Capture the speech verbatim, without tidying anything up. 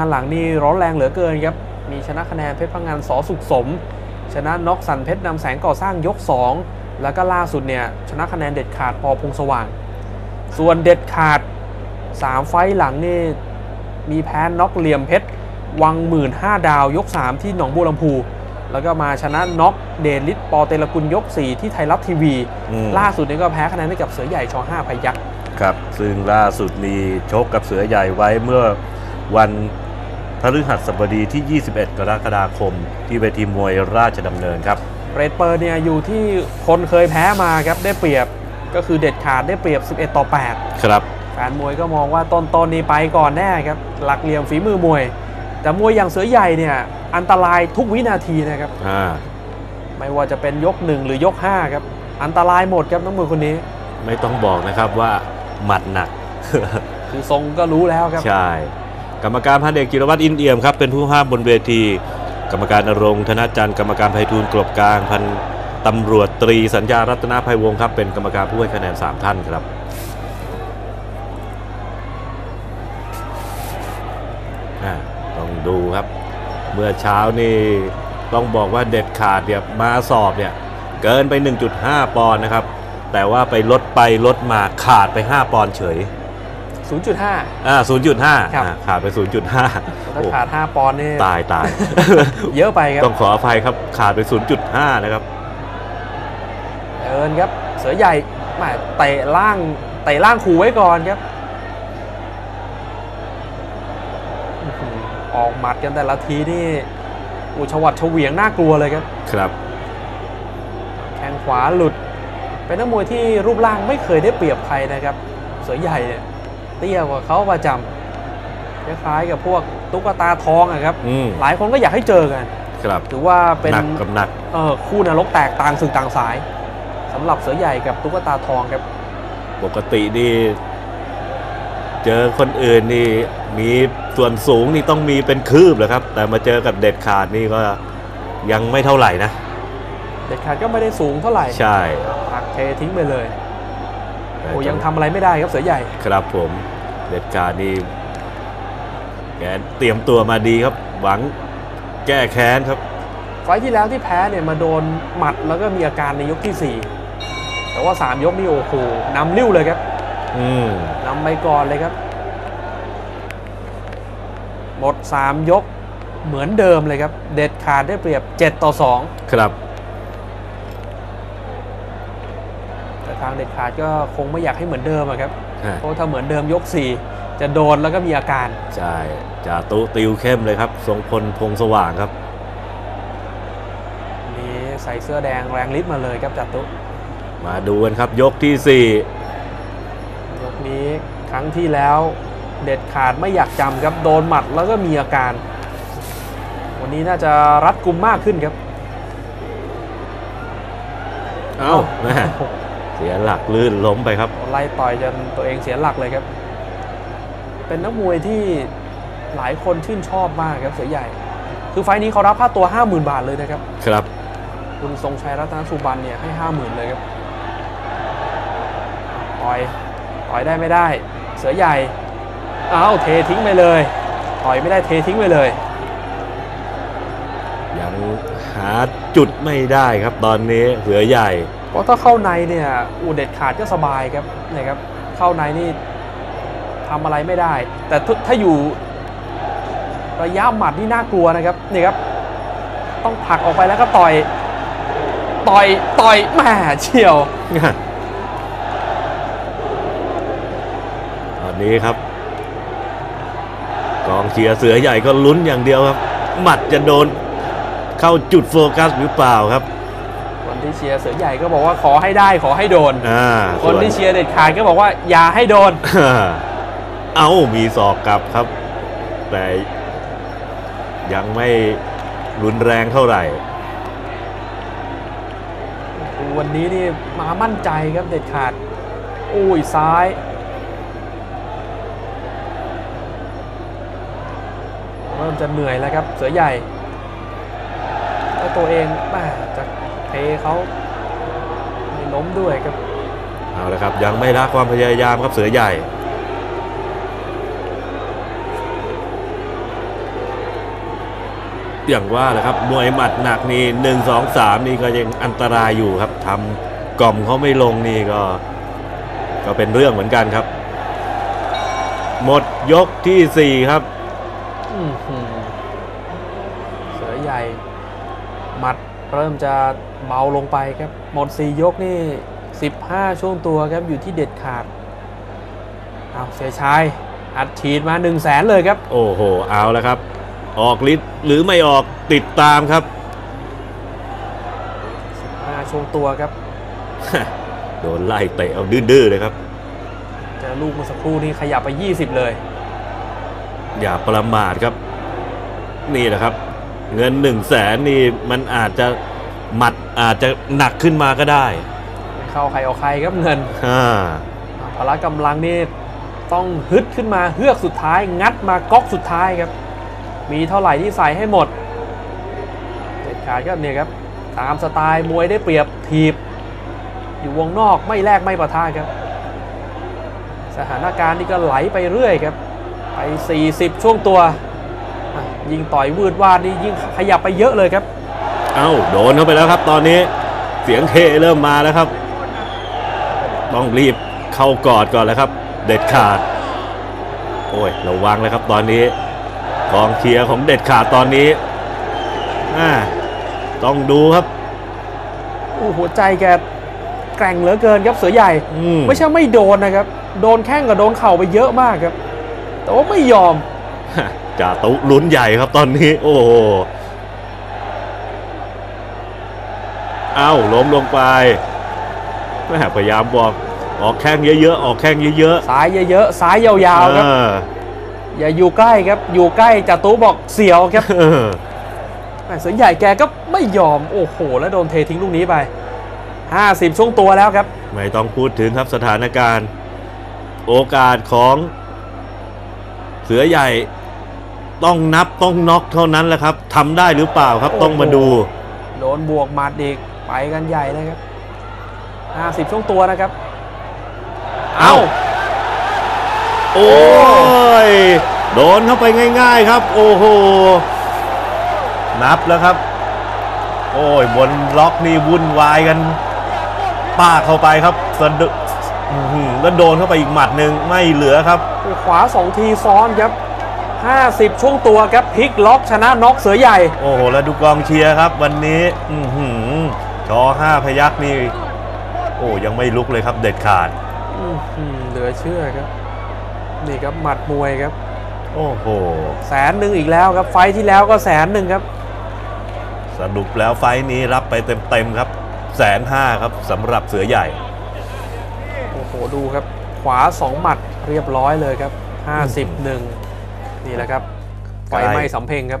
านหลังนี่ร้อนแรงเหลือเกินครับมีชนะคะแนนเพชรพังงานสอสุขสมชนะน็อกสันเพชรนำแสงก่อสร้างยกสองแล้วก็ล่าสุดเนี่ยชนะคะแนนเด็ดขาดพอพงสว่างส่วนเด็ดขาดสามไฟหลังนี่มีแพ้น็อกเหลี่ยมเพชรวังหมื่นห้าดาวยกสามที่หนองบัวลำพูแล้วก็มาชนะน็อกเดลิสปอเตลกุลยกสี่ที่ไทยรัฐทีวีล่าสุดนี่ก็แพ้คะแนนให้กับเสือใหญ่ชห้าพยัคฆ์ครับซึ่งล่าสุดนี้ชกกับเสือใหญ่ไว้เมื่อวันพฤหัสบดีที่ยี่สิบเอ็ดกรกฎาคมที่เวทีมวยราชดำเนินครับเรตเปอร์เนี่ยอยู่ที่คนเคยแพ้มาครับได้เปรียบก็คือเด็ดขาดได้เปรียบสิบเอ็ดต่อแปดครับแฟนมวยก็มองว่าต้นๆ นี้ไปก่อนแน่ครับหลักเหลี่ยมฝีมือมวยแต่มวยอย่างเสือใหญ่เนี่ยอันตรายทุกวินาทีนะครับไม่ว่าจะเป็นยกหนึ่งหรือยกห้าครับอันตรายหมดครับนักมวยคนนี้ไม่ต้องบอกนะครับว่าหมัดหนักคือทรงก็รู้แล้วครับใช่กรรมการพันเอกจิรวัตรอินเอี่ยมครับเป็นผู้ห้ามบนเวทีกรรมการณรงค์ธนจันทร์กรรมการไพฑูรย์กลบกลางพันตำรวจตรีสัญญารัตนาไพวงศ์ครับเป็นกรรมการผู้ให้คะแนนสามท่านครับต้องดูครับเมื่อเช้านี่ต้องบอกว่าเด็ดขาดเนี่ยมาสอบเนี่ยเกินไป หนึ่งจุดห้า ปอนด์นะครับแต่ว่าไปลดไปลดมาขาดไปห้าปอนด์เฉย ศูนย์จุดห้า อ่า ศูนย์จุดห้า ขาดไป ศูนย์จุดห้า ถ้าขาดห้าปอนด์นี่ตายตาย เยอะไปครับต้องขออภัยครับขาดไป ศูนย์จุดห้า นะครับเอินครับเสือใหญ่มาเตะล่างเตะล่างขู่ไว้ก่อนครับออกหมัดกันแต่ละทีนี่อุชวัดเฉวียงน่ากลัวเลยครับครับแข้งขวาหลุดเป็นนักมวยที่รูปร่างไม่เคยได้เปรียบใครนะครับเสือใหญ่เนี่ยเตี้ยกว่าเขาประจำคล้ายๆกับพวกตุ๊กตาทองอะครับหลายคนก็อยากให้เจอกันครับถือว่าเป็นหนักกับหนักเออคู่นรกแตกต่างสึกต่างสายสำหรับเสือใหญ่กับตุ๊กตาทองครับปกติดีเจอคนอื่นนี่มีส่วนสูงนี่ต้องมีเป็นคืบเลยครับแต่มาเจอกับเด็ดขาดนี่ก็ยังไม่เท่าไหร่นะเด็ดขาดก็ไม่ได้สูงเท่าไหร่ใช่หักเททิ้งไปเลยโอ้ยังทำอะไรไม่ได้ครับเสือใหญ่ครับผมเด็ดขาดนี่แกเตรียมตัวมาดีครับหวังแก้แค้นครับไฟที่แล้วที่แพ้เนี่ยมาโดนหมัดแล้วก็มีอาการในยกที่สี่แต่ว่าสามยกนี่โอ้โหนำริ้วเลยครับอืมนำไปก่อนเลยครับหมดสามยกเหมือนเดิมเลยครับเด็ดขาดได้เปรียบเจ็ดต่อสองครับแต่ทางเด็ดขาดก็คงไม่อยากให้เหมือนเดิมครับเพราะถ้าเหมือนเดิมยกสี่จะโดนแล้วก็มีอาการใช่จะตู้ติวเข้มเลยครับทรงพลพงสว่างครับนี่ใส่เสื้อแดงแรงฤทธิ์มาเลยครับจัดตู้มาดูกันครับยกที่สี่ยกนี้ครั้งที่แล้วเด็ดขาดไม่อยากจำครับโดนหมัดแล้วก็มีอาการวันนี้น่าจะรัดกุมมากขึ้นครับเอ้าแม่เสียหลักลื่นล้มไปครับไล่ต่อยจนตัวเองเสียหลักเลยครับเป็นนักมวยที่หลายคนชื่นชอบมากครับเสือใหญ่คือไฟนี้เขารับค่าตัว ห้าหมื่น บาทเลยนะครับครับคุณทรงชัยรัตนสุบรรณเนี่ยให้ ห้าหมื่น เลยครับต่อยต่อยได้ไม่ได้เสือใหญ่เอาเททิ้งไปเลยต่อยไม่ได้เททิ้งไปเลยยังหาจุดไม่ได้ครับตอนนี้เสือใหญ่เพราะถ้าเข้าในเนี่ยอูเด็ดขาดก็สบายครับนะครับเข้าในนี่ทำอะไรไม่ได้แต่ถ้าอยู่ระยะหมัดนี่น่ากลัวนะครับนี่ครับต้องผลักออกไปแล้วก็ต่อยต่อยต่อยแหมเฉียวตอนนี้ครับกองเชียร์เสือใหญ่ก็ลุ้นอย่างเดียวครับหมัดจะโดนเข้าจุดโฟกัสหรือเปล่าครับคนที่เชียร์เสือใหญ่ก็บอกว่าขอให้ได้ขอให้โดนคนที่เชียร์เด็ดขาดก็บอกว่าอย่าให้โดนเอามีศอกกลับครับแต่ยังไม่รุนแรงเท่าไหร่วันนี้นี่มามั่นใจครับเด็ดขาดอุ้ยซ้ายเริ่มจะเหนื่อยแล้วครับเสือใหญ่แล้วตัวเองมาจะเทเขาไม่ล้มด้วยครับเอาละครับยังไม่ละความพยายามครับเสือใหญ่ อย่างว่าแหละครับมวยหมัดหนักนี่หนึ่งสองสามนี่ก็ยังอันตรายอยู่ครับทำกล่อมเขาไม่ลงนี่ก็ก็เป็นเรื่องเหมือนกันครับหมดยกที่สี่ครับเสือใหญ่หมัดเริ่มจะเบาลงไปครับหมดสี่ยกนี่สิบห้าช่วงตัวครับอยู่ที่เด็ดขาดเอาเสียชายอัดฉีดมาหนึ่งแสนเลยครับโอ้โหเอาแล้วครับออกฤทธิ์หรือไม่ออกติดตามครับสิบห้าช่วงตัวครับโดนไล่เตะเอาดื้อๆเลยครับเจอลูกเมื่อสักครู่นี้ขยับไปยี่สิบเลยอย่าประมาทครับนี่แหละครับเงินหนึ่งแสนนี่มันอาจจะหมัดอาจจะหนักขึ้นมาก็ได้ไม่เข้าใครออกใครครับเงินพละกำลังนี่ต้องฮึดขึ้นมาเฮือกสุดท้ายงัดมาก๊อกสุดท้ายครับมีเท่าไหร่ที่ใส่ให้หมดเด็ดขาดก็เนี่ยครับตามสไตล์มวยได้เปรียบถีบอยู่วงนอกไม่แลกไม่ปะทะครับสถานการณ์นี่ก็ไหลไปเรื่อยครับไปสี่สิบช่วงตัวยิงต่อยวืดวาดนี่ยิ่งขยับไปเยอะเลยครับเอ้าโดนเข้าไปแล้วครับตอนนี้เสียงเทเริ่มมาแล้วครับต้องรีบเข้ากอดก่อนแล้วครับเด็ดขาดโอ้ยระวังเลยครับตอนนี้กองเชียร์ของเด็ดขาดตอนนี้ต้องดูครับอู้หัวใจแกแกร่งเหลือเกินครับเสือใหญ่ไม่ใช่ไม่โดนนะครับโดนแข้งกับโดนเข่าไปเยอะมากครับแต่ว่าไม่ยอมจ่าตุ๊ลุ้นใหญ่ครับตอนนี้โอ้โหอ้าวล้มลงไปไม่พยายามบอกออกแข้งเยอะๆออกแข้งเยอะๆสายเยอะๆสายยาวๆครับอย่าอยู่ใกล้ครับอยู่ใกล้จ่าตุ๊บอกเสียวครับเสือใหญ่แกก็ไม่ยอมโอ้โหแล้วโดนเททิ้งลูกนี้ไปห้าสิบช่วงตัวแล้วครับไม่ต้องพูดถึงครับสถานการณ์โอกาสของเสือใหญ่ต้องนับต้องน็อกเท่านั้นแหละครับทำได้หรือเปล่าครับต้องมาดูโดนบวกหมัดอีกไปกันใหญ่เลยครับห้าสิบช่วงตัวนะครับเอ้าโอ้ยโดนเข้าไปง่ายๆครับโอ้โหนับแล้วครับโอ้ยบนล็อกนี่วุ่นวายกันปากเข้าไปครับสะดุดแล้วโดนเข้าไปอีกหมัดหนึ่งไม่เหลือครับขวาสองทีซ้อนครับห้าสิบช่วงตัวครับพลิกล็อกชนะน็อกเสือใหญ่โอ้โหแล้วดูกองเชียร์ครับวันนี้ชอห้าพยักนี่โอ้ยังไม่ลุกเลยครับเด็ดขาดเหลือเชื่อครับนี่ครับหมัดมวยครับโอ้โหแสนหนึ่งอีกแล้วครับไฟที่แล้วก็แสนหนึ่งครับสรุปแล้วไฟนี้รับไปเต็มๆครับแสนห้าครับสำหรับเสือใหญ่โอ้โหดูครับขวาสองหมัดเรียบร้อยเลยครับห้าสิบหนึ่งนี่แหละครับไฟไหม้สำเพ็งครับ